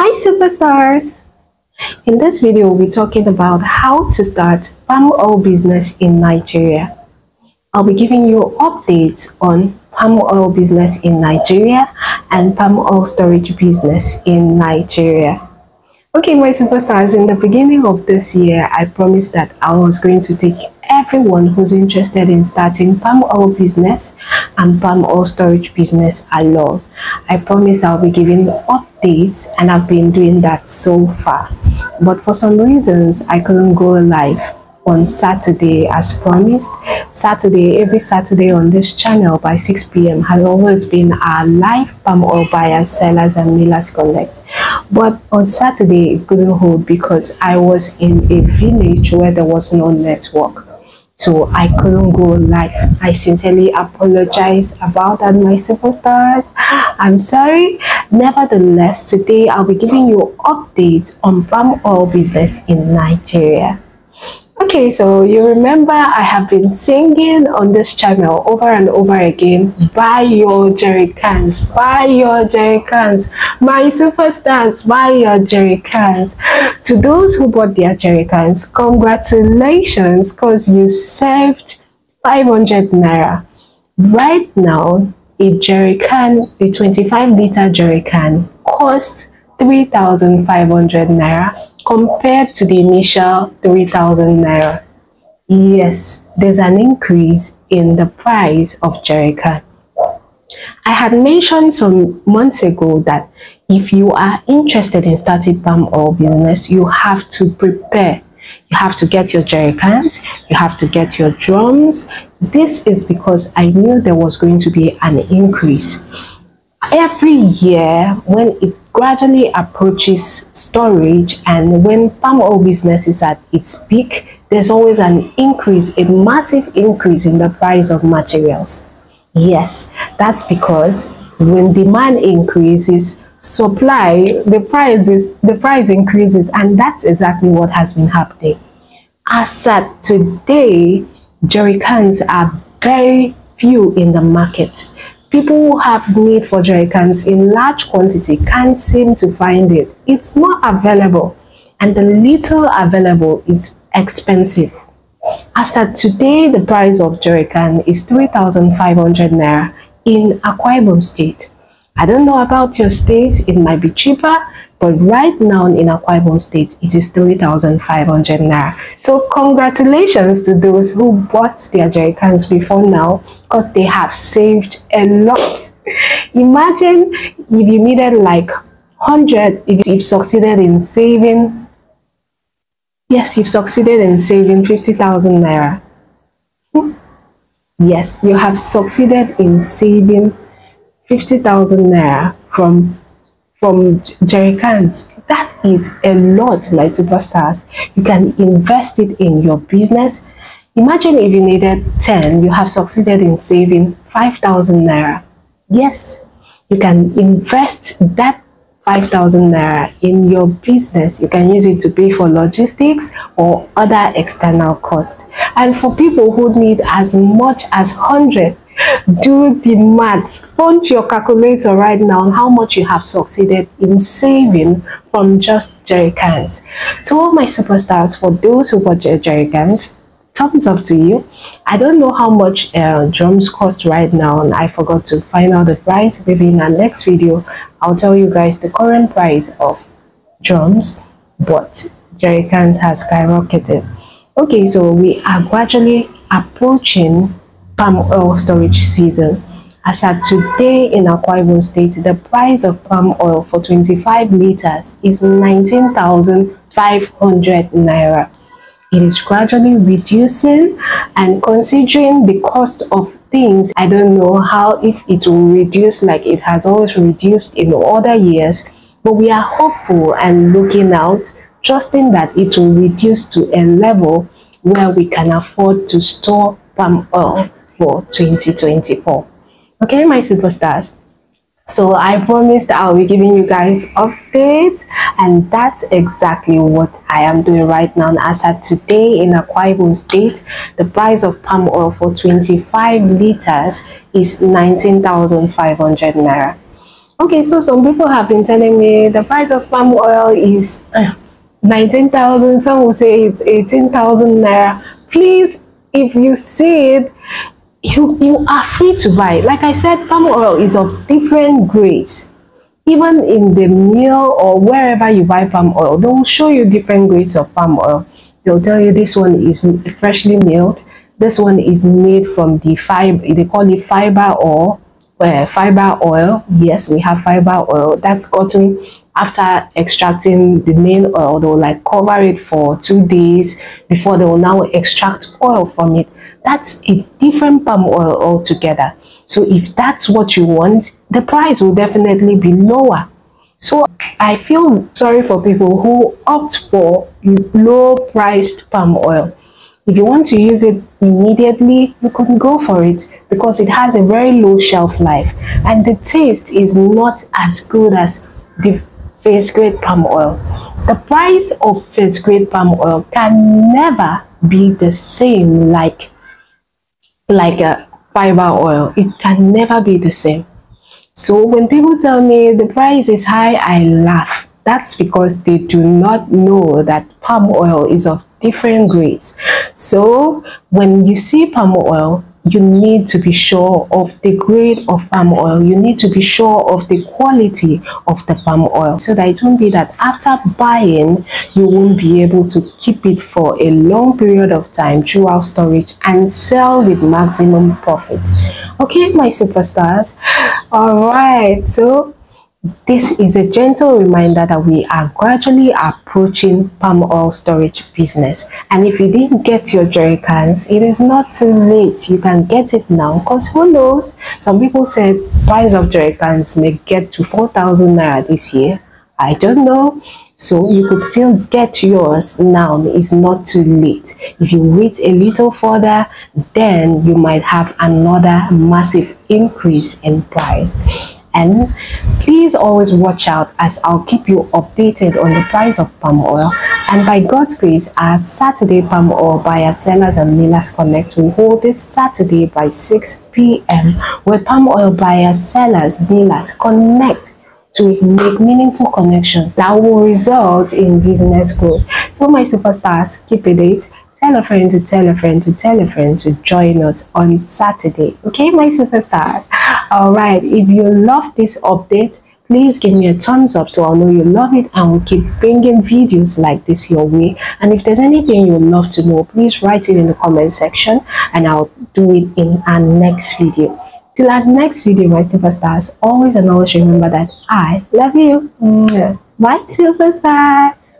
Hi superstars! In this video, we'll be talking about how to start palm oil business in Nigeria. I'll be giving you updates on palm oil business in Nigeria and palm oil storage business in Nigeria. Okay, my superstars, in the beginning of this year, I promised that I was going to take everyone who's interested in starting palm oil business and palm oil storage business alone. I promise I'll be giving updates, and I've been doing that so far, but for some reasons I couldn't go live on Saturday as promised. Every Saturday on this channel by 6 p.m. has always been our live palm oil buyers, sellers and millers connect, but on Saturday it couldn't hold because I was in a village where there was no network, so I couldn't go live. I sincerely apologize about that, my superstars. I'm sorry. Nevertheless, today I'll be giving you updates on palm oil business in Nigeria. Okay, so you remember I have been singing on this channel over and over again, buy your jerrycans, buy your jerrycans, my superstars, buy your jerrycans. To those who bought their jerrycans, congratulations, because you saved 500 naira. Right now, a jerrycan, a 25-liter jerrycan, costs 3,500 naira. Compared to the initial 3,000 naira. Yes, there's an increase in the price of jerrycan. I had mentioned some months ago that if you are interested in starting palm oil business, you have to prepare. You have to get your jerrycans, you have to get your drums. This is because I knew there was going to be an increase. Every year, when it gradually approaches storage and when palm oil business is at its peak, there's always an increase, a massive increase in the price of materials. Yes, that's because when demand increases, supply, the price increases, and that's exactly what has been happening. As at today, jerrycans are very few in the market. People who have need for jerrycans in large quantity can't seem to find it. It's not available, and the little available is expensive. As at today, the price of jerrycan is 3,500 naira in Akwa Ibom State. I don't know about your state, it might be cheaper, but right now in Akwa Ibom State, it is 3,500 naira. So congratulations to those who bought their jerrycans before now, because they have saved a lot. Imagine if you needed like 100, if you've succeeded in saving, yes, you've succeeded in saving 50,000 naira. Yes, you have succeeded in saving 50,000 naira from jerrycans. That is a lot, my superstars. You can invest it in your business. Imagine if you needed 10, you have succeeded in saving 5,000 naira. Yes, you can invest that 5,000 naira in your business. You can use it to pay for logistics or other external costs. And for people who need as much as 100, do the math. Punch your calculator right now on how much you have succeeded in saving from just jerrycans. So all my superstars, for those who bought your jerrycans, thumbs up to you. I don't know how much drums cost right now, and I forgot to find out the price. Maybe in our next video, I'll tell you guys the current price of drums, but jerrycans has skyrocketed. Okay, so we are gradually approaching palm oil storage season. As at today in Akwa Ibom State, the price of palm oil for 25 liters is 19,500 naira. It is gradually reducing, and considering the cost of things, I don't know how, if it will reduce like it has always reduced in other years, but we are hopeful and looking out, trusting that it will reduce to a level where we can afford to store palm oil for 2024. Okay, my superstars, so I promised I'll be giving you guys updates, and that's exactly what I am doing right now. As at today in Akwa Ibom State, the price of palm oil for 25 liters is 19,500 naira. Okay, so some people have been telling me the price of palm oil is 19,000, some will say it's 18,000 naira. Please, if you see it, you are free to buy. Like I said, palm oil is of different grades. Even in the mill or wherever you buy palm oil, they will show you different grades of palm oil. They'll tell you this one is freshly milled, this one is made from the fiber, they call it fiber oil. Fiber oil, yes, we have fiber oil that's gotten after extracting the main oil. They'll like cover it for 2 days before they will now extract oil from it. That's a different palm oil altogether. So if that's what you want, the price will definitely be lower. So I feel sorry for people who opt for low priced palm oil. If you want to use it immediately, you can go for it because it has a very low shelf life and the taste is not as good as the first grade palm oil. The price of first grade palm oil can never be the same like a fiber oil. It can never be the same. So when people tell me the price is high, I laugh. That's because they do not know that palm oil is of different grades. So when you see palm oil, you need to be sure of the grade of palm oil. You need to be sure of the quality of the palm oil so that it won't be that after buying you won't be able to keep it for a long period of time throughout storage and sell with maximum profit. Okay, my superstars, all right, so this is a gentle reminder that we are gradually approaching palm oil storage business. And if you didn't get your jerry cans, it is not too late. You can get it now because who knows? Some people said price of jerry cans may get to 4,000 naira this year. I don't know. So you could still get yours now. It's not too late. If you wait a little further, then you might have another massive increase in price. And please always watch out, as I'll keep you updated on the price of palm oil. And by God's grace, our Saturday palm oil buyers, sellers and millers connect will hold this Saturday by 6 p.m. where palm oil buyers, sellers, millers connect to make meaningful connections that will result in business growth. So my superstars, keep the date. Tell a friend to tell a friend to tell a friend to join us on Saturday. Okay, my superstars. All right, if you love this update, please give me a thumbs up so I'll know you love it and we'll keep bringing videos like this your way. And if there's anything you'd love to know, please write it in the comment section and I'll do it in our next video. Till our next video, my superstars, always and always remember that I love you. Bye, superstars.